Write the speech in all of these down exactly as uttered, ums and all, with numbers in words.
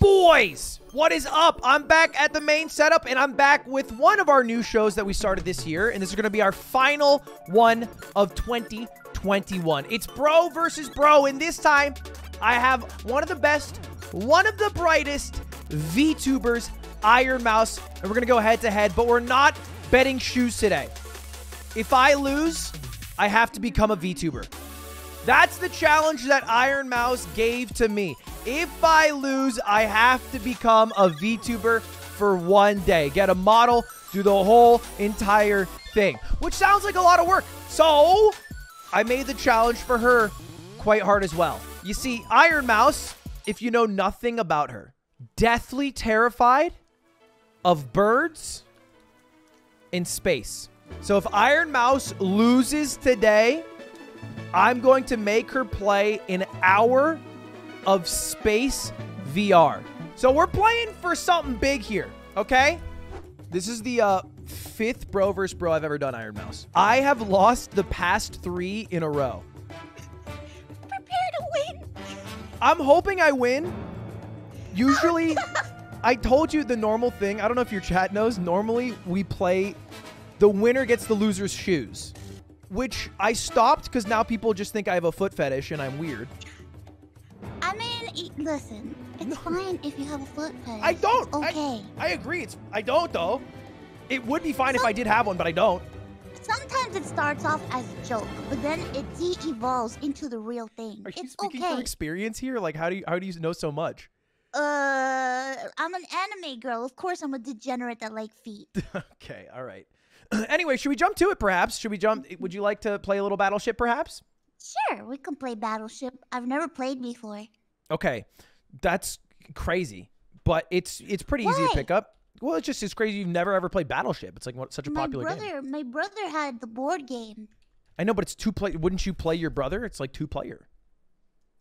Boys, what is up? I'm back at the main setup, and I'm back with one of our new shows that we started this year, and this is going to be our final one of twenty twenty-one. It's bro versus bro, and this time I have one of the best, one of the brightest VTubers, Iron Mouse, and we're going to go head-to-head, but we're not betting shoes today. If I lose, I have to become a VTuber. That's the challenge that Iron Mouse gave to me. If I lose, I have to become a VTuber for one day. Get a model, do the whole entire thing, which sounds like a lot of work. So I made the challenge for her quite hard as well. You see, Iron Mouse, if you know nothing about her, deathly terrified of birds in space. So if Iron Mouse loses today, I'm going to make her play an hour of space V R. So we're playing for something big here, okay? This is the uh, fifth bro versus bro I've ever done, Iron Mouse. I have lost the past three in a row. Prepare to win. I'm hoping I win. Usually, I told you the normal thing. I don't know if your chat knows. Normally, we play the winner gets the loser's shoes, which I stopped because now people just think I have a foot fetish and I'm weird. I mean, listen, it's fine if you have a foot fetish. I don't. It's okay. I, I agree. It's I don't, though. It would be fine Some, if I did have one, but I don't. Sometimes it starts off as a joke, but then it de-evolves into the real thing. Are you it's speaking okay. from experience here? Like, how do you, how do you know so much? Uh, I'm an anime girl. Of course, I'm a degenerate that like feet. Okay. All right. Anyway, should we jump to it, perhaps? Should we jump? Would you like to play a little Battleship, perhaps? Sure, we can play Battleship. I've never played before. Okay, that's crazy, but it's it's pretty Why? easy to pick up. Well, it's just it's crazy you've never ever played Battleship. It's like what, such a my popular brother, game. My brother had the board game. I know, but it's two player. Wouldn't you play your brother? It's like two player.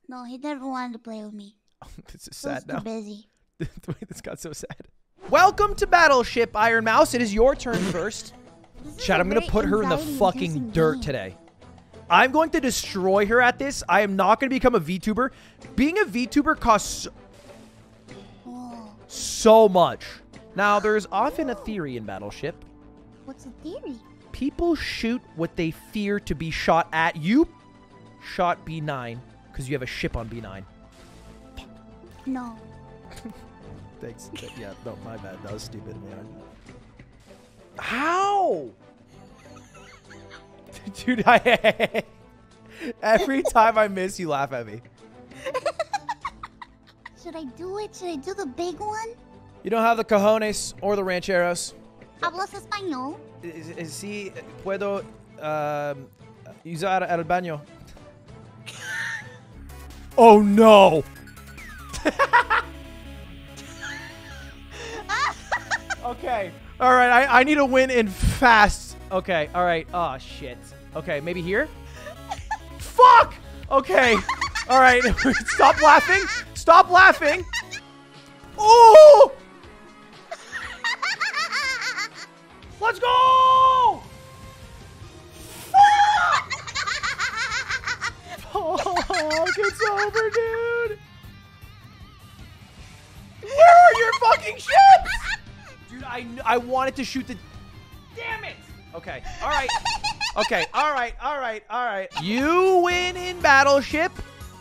No, he never wanted to play with me. This is sad now. Too busy. This got so sad. Welcome to Battleship, Iron Mouse. It is your turn first. Chat, I'm going to put her in the fucking dirt today. I'm going to destroy her at this. I am not going to become a VTuber. Being a VTuber costs so, so much. Now, there's often a theory in Battleship. What's the theory? People shoot what they fear to be shot at. You shot B nine because you have a ship on B nine. No. Thanks. Yeah, no, my bad. That was stupid, man. How? Dude, I, every time I miss, you laugh at me. Should I do it? Should I do the big one? You don't have the cojones or the rancheros. Hablas español? Si puedo um, usar el baño. Oh, no. Okay. All right, I, I need a win in fast. Okay, all right. Oh, shit. Okay, maybe here? Fuck! Okay. All right. Stop laughing. Stop laughing. Oh! Let's go! Fuck! Fuck, it's over, dude. Where are your fucking ships? Dude, I, I wanted to shoot the... Damn it! Okay, all right. Okay, all right, all right, all right. You win in Battleship.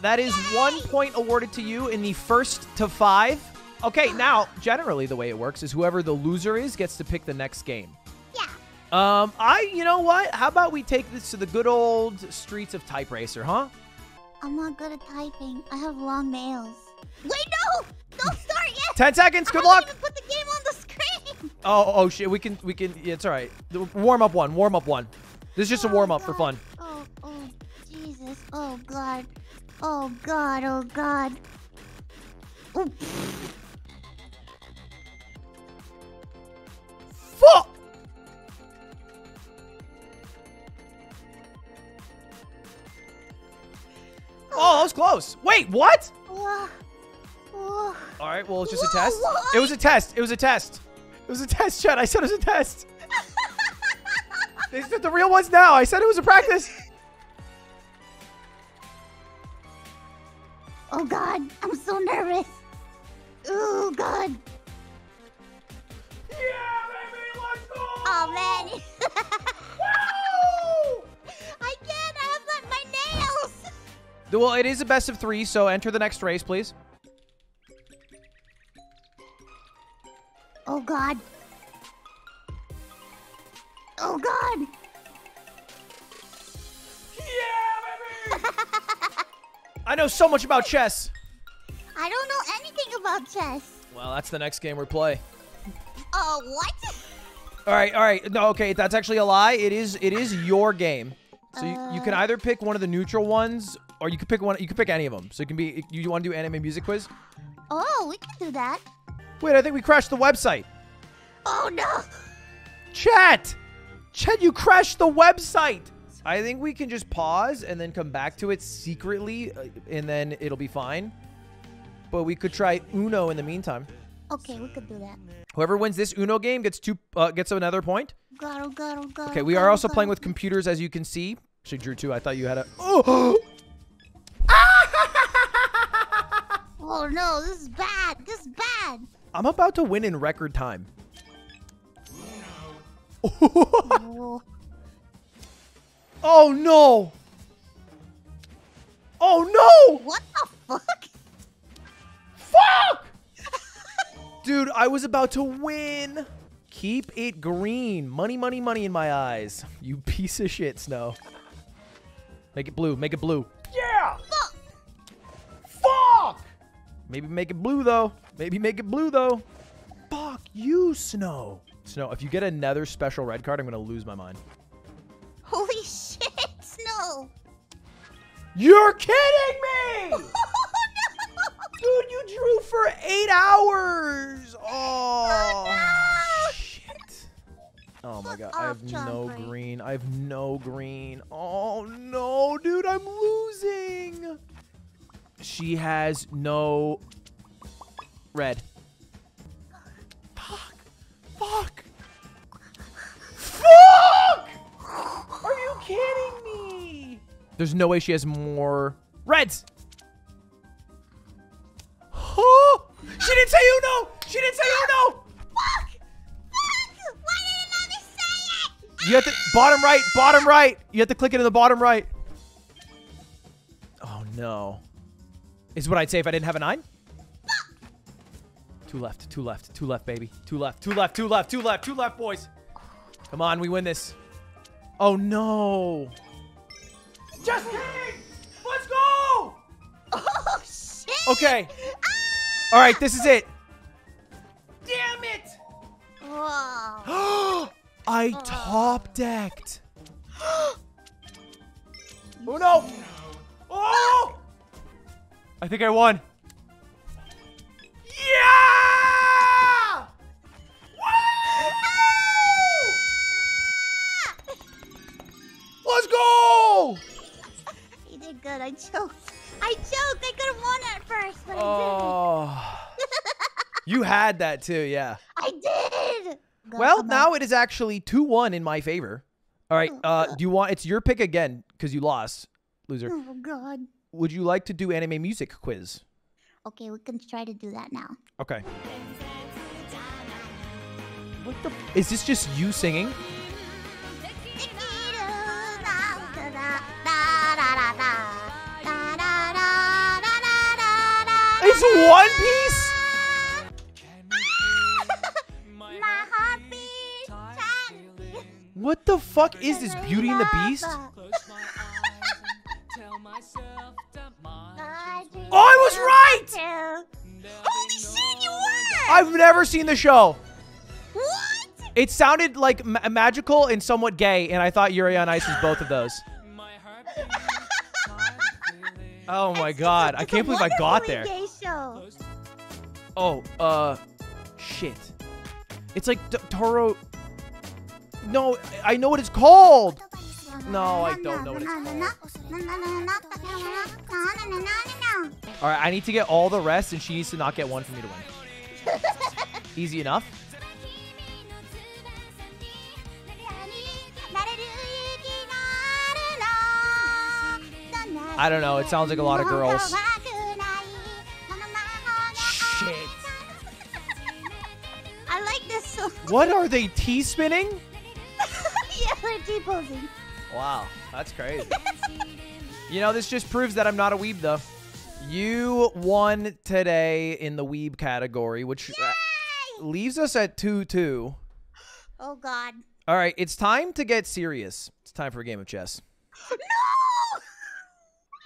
That is Yay! one point awarded to you in the first to five. Okay, now, generally the way it works is whoever the loser is gets to pick the next game. Yeah. Um, I, you know what? How about we take this to the good old streets of Type Racer, huh? I'm not good at typing. I have long nails. Wait, no! Don't start yet! Ten seconds, good luck! I haven't even put the game on the screen! Oh, oh shit, we can, we can, yeah, it's alright. Warm up one, warm up one. This is just oh, a warm up God. for fun. Oh, oh, Jesus, oh God. Oh God, oh God. Oh. Fuck! Oh, that was close. Wait, what? Whoa. All right, well, it's just Whoa, a test. What? It was a test. It was a test. It was a test, Chad. I said it was a test. They said the real ones now. I said it was a practice. Oh, God. I'm so nervous. Ooh. god! Yeah, baby, let's go! Oh man! Woo! I can't. I have like my nails. Well, it is a best of three, so enter the next race, please. Oh god! Oh god! Yeah, baby! I know so much about chess. I don't know anything about chess. Well, that's the next game we play. Oh, uh, what? All right, all right. No, okay, that's actually a lie. It is, it is your game. So uh... you, you can either pick one of the neutral ones, or you can pick one. You can pick any of them. So it can be. You want to do anime music quiz? Oh, we can do that. Wait, I think we crashed the website. Oh no! Chat, Chat, you crashed the website. I think we can just pause and then come back to it secretly, and then it'll be fine. But we could try Uno in the meantime. Okay, we could do that. Whoever wins this Uno game gets two, uh, gets another point. God, oh God, oh God, okay, we God, are also God, playing with computers, as you can see. She drew two. I thought you had a. Oh! Oh no, this is bad. This is bad. I'm about to win in record time. Oh. Oh no! Oh no! What the fuck? Fuck! Dude, I was about to win. Keep it green. Money, money, money in my eyes. You piece of shit, Snow. Make it blue. Make it blue. Yeah! Fuck! Fuck! Maybe make it blue, though. Maybe make it blue, though. Fuck you, Snow. Snow, if you get another special red card, I'm going to lose my mind. Holy shit, Snow! You're kidding me! Oh, no! Dude, you drew for eight hours! Oh, oh no! Shit. Oh my god, I have no green. I have no green. Oh no, dude, I'm losing! She has no red. Fuck! Fuck! Fuck! Are you kidding me? There's no way she has more reds. Oh, she didn't say Uno. She didn't say Uno. Fuck. Fuck. Why didn't mommy say it? You have to bottom right, bottom right. You have to click it in the bottom right. Oh no. Is what I'd say if I didn't have a nine. Fuck. Two left, two left, two left, baby. Two left, two left, two left, two left, two left, boys. Come on, we win this. Oh no! Just kidding! Let's go! Oh shit! Okay. Ah! All right, this is it. Damn it! Whoa. I oh. top decked. Oh no! Oh! I think I won. I choked. I choked. I could have won at first, but oh. I didn't. You had that too, yeah. I did. Go, well, now it is actually two one in my favor. All right. Uh, do you want? It's your pick again because you lost, loser. Oh God. Would you like to do anime music quiz? Okay, we can try to do that now. Okay. What the? F is this just you singing? It's One Piece? What the fuck is this, Beauty and the Beast? Oh, I was right! Holy shit, you were! I've never seen the show. What? It sounded like ma magical and somewhat gay, and I thought Yuri on Ice was both of those. Oh my it's, god, it's I can't believe I got there. Show. Oh, uh, shit. It's like D Toro. No, I know what it's called. No, I don't know what it's called. Alright, I need to get all the rest, and she needs to not get one for me to win. Easy enough. I don't know. It sounds like a lot of girls. Shit. What are they T-spinning? Yeah, they're T-posing. Wow, that's crazy. You know, this just proves that I'm not a weeb, though. You won today in the weeb category, which Yay! leaves us at two two. Oh, God. All right, it's time to get serious. It's time for a game of chess. No!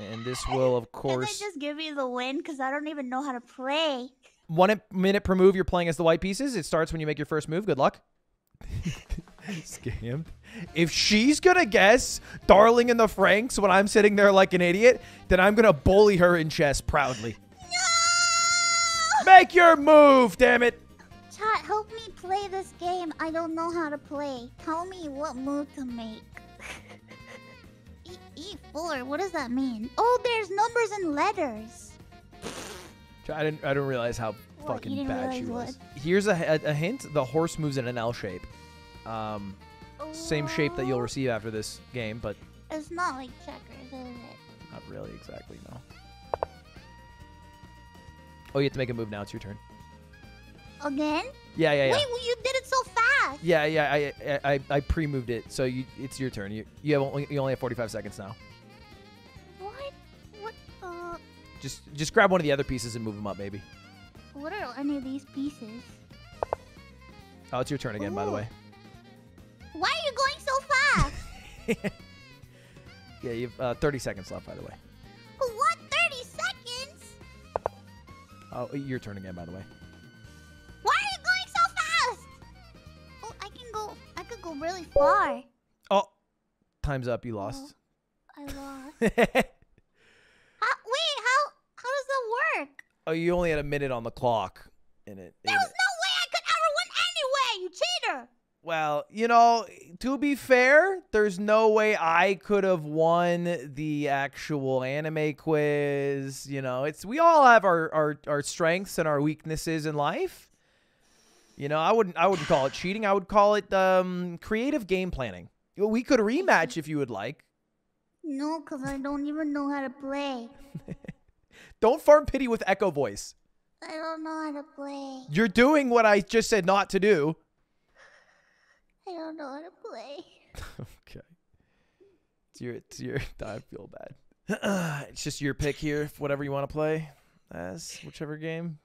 And this will, of course... Can they just give me the win? Because I don't even know how to play. One minute per move, you're playing as the white pieces. It starts when you make your first move. Good luck. Scammed. If she's gonna guess Darling in the Franks when I'm sitting there like an idiot, then I'm gonna bully her in chess proudly. No! Make your move, damn it! Chat, help me play this game. I don't know how to play. Tell me what move to make. E E four. What does that mean? Oh, there's numbers and letters. I didn't. I don't realize how what, fucking bad she was. What? Here's a, a, a hint: the horse moves in an L shape. Um, oh. Same shape that you'll receive after this game, but... It's not like checkers, is it? Not really, exactly, no. Oh, you have to make a move now. It's your turn. Again? Yeah, yeah, yeah. Wait, well, you did it so fast! Yeah, yeah, I I, I, I pre-moved it, so you, it's your turn. You you, have only, you only have forty-five seconds now. What? What? Uh... Just, just grab one of the other pieces and move them up, maybe. What are any of these pieces? Oh, it's your turn again, Ooh. by the way. Why are you going so fast? Yeah, you have uh, thirty seconds left, by the way. What? thirty seconds? Oh, your turn again, by the way. Why are you going so fast? Oh, I can go. I could go really far. Oh, time's up. You lost. Oh, I lost. How, wait, how how does that work? Oh, you only had a minute on the clock, in it. There was it. no way I could ever win anyway. You cheater. Well, you know, to be fair, there's no way I could have won the actual anime quiz. You know, it's we all have our, our, our strengths and our weaknesses in life. You know, I wouldn't I wouldn't call it cheating. I would call it um, creative game planning. We could rematch if you would like. No, because I don't even know how to play. Don't farm pity with echo voice. I don't know how to play. You're doing what I just said not to do. I don't know how to play. Okay. It's your, it's your, I feel bad. It's just your pick here, whatever you want to play as, whichever game.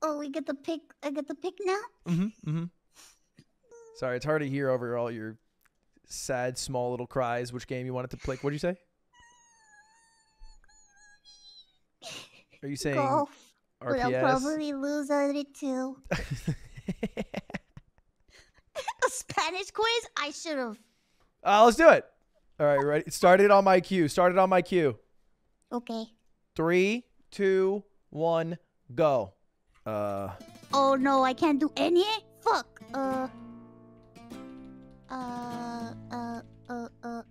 Oh, we get the pick, I get the pick now? Mm-hmm, mm-hmm. Sorry, it's hard to hear over all your sad, small little cries, which game you wanted to play. What did you say? Are you saying golf? R P S? But I'll probably lose at it too. Spanish quiz? I should have. Uh, let's do it. All right, ready? Start it on my cue. Start it on my cue. Okay. Three, two, one, go. Uh. Oh, no, I can't do any? Fuck. Uh. Uh, uh, uh, uh.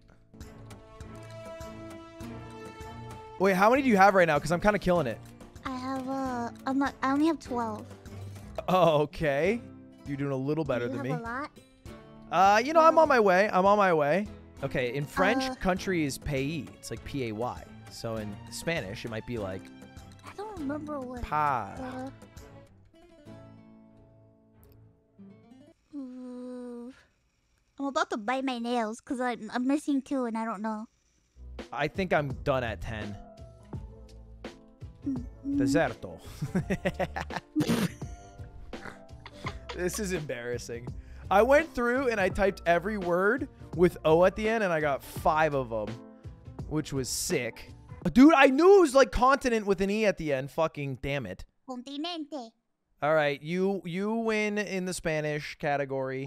Wait, how many do you have right now? Because I'm kind of killing it. I have, uh, I'm not, I only have twelve. Oh, okay. You're doing a little better than me. You have a lot? Uh, you know, I'm on my way. I'm on my way. Okay, in French, uh, country is pays. It's like P A Y. So in Spanish, it might be like... I don't remember what... Pa. Uh, I'm about to bite my nails because I'm, I'm missing two and I don't know. I think I'm done at ten. Mm-hmm. Deserto. This is embarrassing. I went through and I typed every word with O at the end and I got five of them, which was sick. Dude, I knew it was like continent with an E at the end. Fucking damn it. Continente. All right, you you win in the Spanish category,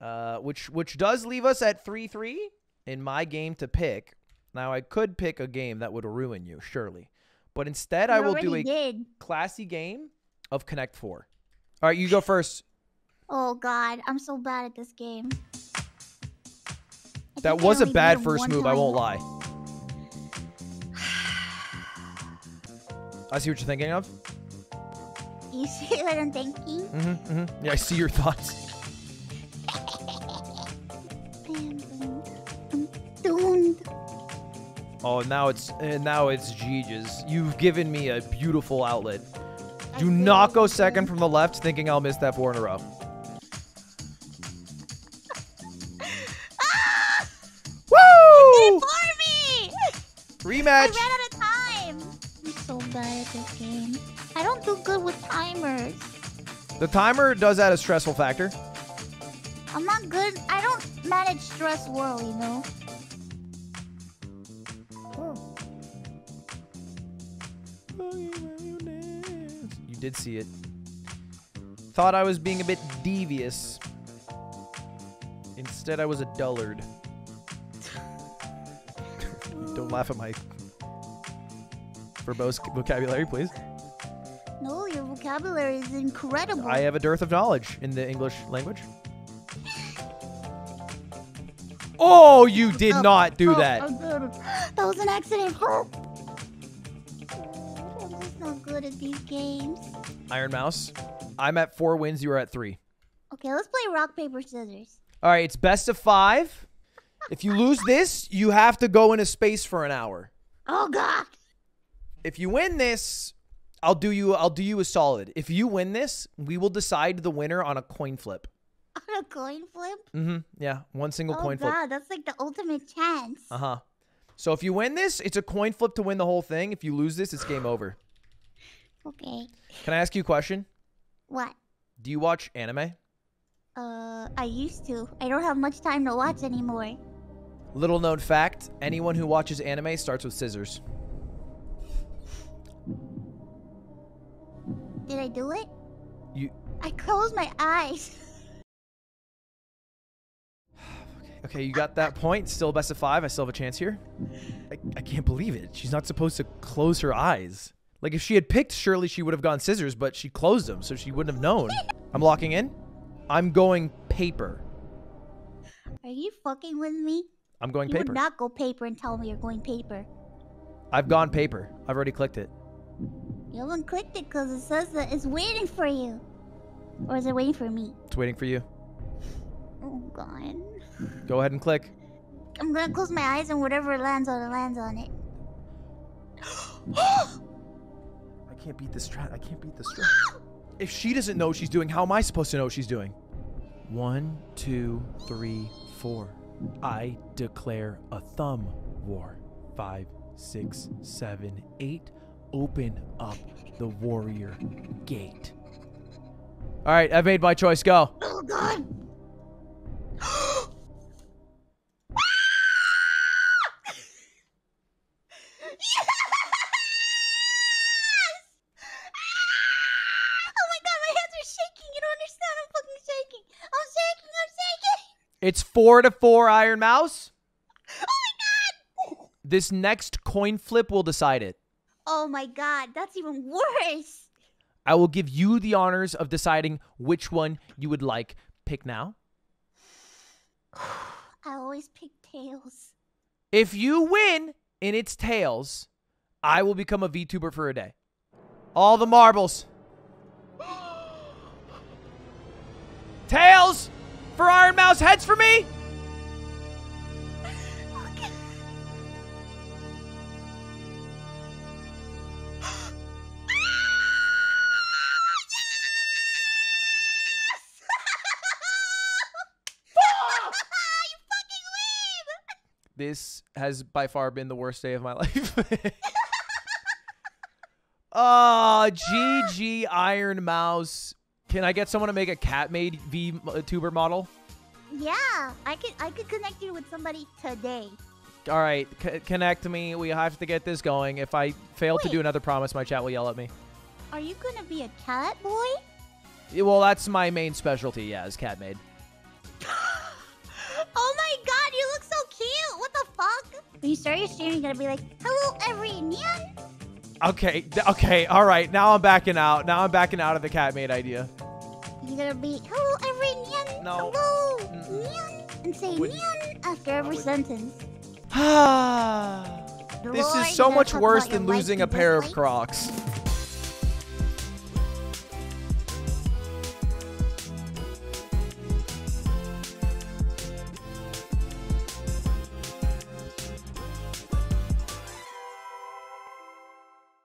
uh, which, which does leave us at three three in my game to pick. Now, I could pick a game that would ruin you, surely. But instead, you I will do a did. classy game of Connect Four. All right, you go first. Oh, God. I'm so bad at this game. I that was a bad first move, time. I won't lie. I see what you're thinking of. You see what I'm thinking? Mm-hmm, mm-hmm. Yeah, I see your thoughts. I'm doomed. Oh, now it's now it's Gigi's. You've given me a beautiful outlet. Do not go second from the left thinking I'll miss that four in a row. match. I ran out of time. I'm so bad at this game. I don't do good with timers. The timer does add a stressful factor. I'm not good. I don't manage stress well, you know. Oh. You did see it. Thought I was being a bit devious. Instead, I was a dullard. Don't laugh at my verbose vocabulary, please. No, your vocabulary is incredible. I have a dearth of knowledge in the English language. Oh, you did oh, not do oh, that. I did. That was an accident. Oh. Oh, I'm just not good at these games. Iron Mouse, I'm at four wins. You are at three. Okay, let's play rock, paper, scissors. All right, it's best of five. If you lose this, you have to go into space for an hour. Oh, God. If you win this, I'll do you I'll do you a solid. If you win this, we will decide the winner on a coin flip. On a coin flip? Mm-hmm. Yeah, one single oh, coin God, flip. Oh, God, that's like the ultimate chance. Uh-huh. So if you win this, it's a coin flip to win the whole thing. If you lose this, it's game over. Okay. Can I ask you a question? What? Do you watch anime? Uh, I used to. I don't have much time to watch anymore. Little known fact, anyone who watches anime starts with scissors. Did I do it? You... I closed my eyes. okay, okay, you got that point. Still best of five. I still have a chance here. I, I can't believe it. She's not supposed to close her eyes. Like, if she had picked, surely she would have gone scissors, but she closed them, so she wouldn't have known. I'm locking in. I'm going paper. Are you fucking with me? I'm going you paper. You would not go paper and tell me you're going paper. I've gone paper. I've already clicked it. You haven't clicked it because it says that it's waiting for you. Or is it waiting for me? It's waiting for you. Oh, God. Go ahead and click. I'm going to close my eyes and whatever lands on it, lands on it. I can't beat this strat. I can't beat this strat. If she doesn't know what she's doing, how am I supposed to know what she's doing? One, two, three, four. I declare a thumb war. Five, six, seven, eight. Open up the warrior gate. All right, I've made my choice. Go. Oh, God. Yes! Oh, my God, my hands are shaking. You don't understand. I'm fucking shaking. I'm shaking. I'm shaking. It's four to four, Iron Mouse. Oh, my God. This next coin flip will decide it. Oh my God, that's even worse. I will give you the honors of deciding which one you would like. Pick now. I always pick tails. If you win and it's tails, I will become a VTuber for a day. All the marbles. Tails for Iron Mouse, heads for me. This has by far been the worst day of my life. Oh, G G Iron Mouse. Can I get someone to make a cat-made VTuber model? Yeah, I could, I could connect you with somebody today. All right, c connect me. We have to get this going. If I fail Wait. to do another promise, my chat will yell at me. Are you going to be a cat boy? Yeah, well, that's my main specialty, yeah, is cat-made. Oh, my God, you look so cute. What the fuck? When you start your stream, you're going to be like, hello, everyone. Okay, okay, all right. Now I'm backing out. Now I'm backing out of the cat-made idea. You're going to be, hello, everyone. No. Hello, Nyan. And say Nyan after every sentence. This is so much worse than losing a pair of Crocs.